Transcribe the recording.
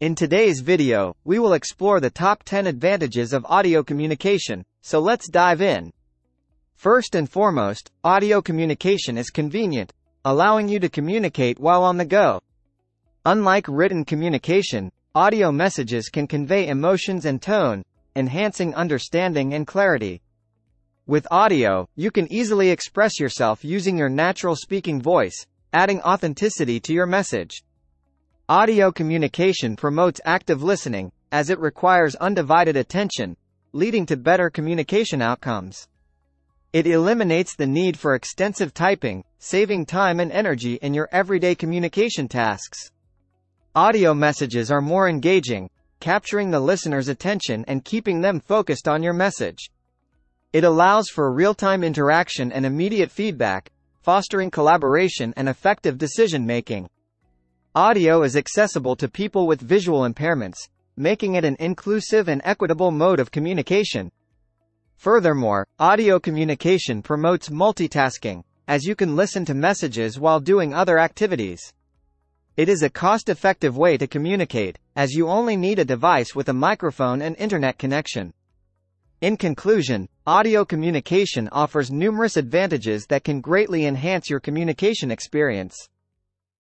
In today's video, we will explore the top 10 advantages of audio communication, so let's dive in. First and foremost, audio communication is convenient, allowing you to communicate while on the go. Unlike written communication, audio messages can convey emotions and tone, enhancing understanding and clarity. With audio, you can easily express yourself using your natural speaking voice, adding authenticity to your message. Audio communication promotes active listening, as it requires undivided attention, leading to better communication outcomes. It eliminates the need for extensive typing, saving time and energy in your everyday communication tasks. Audio messages are more engaging, capturing the listener's attention and keeping them focused on your message. It allows for real-time interaction and immediate feedback, fostering collaboration and effective decision-making. Audio is accessible to people with visual impairments, making it an inclusive and equitable mode of communication. Furthermore, audio communication promotes multitasking, as you can listen to messages while doing other activities. It is a cost-effective way to communicate, as you only need a device with a microphone and internet connection. In conclusion, audio communication offers numerous advantages that can greatly enhance your communication experience.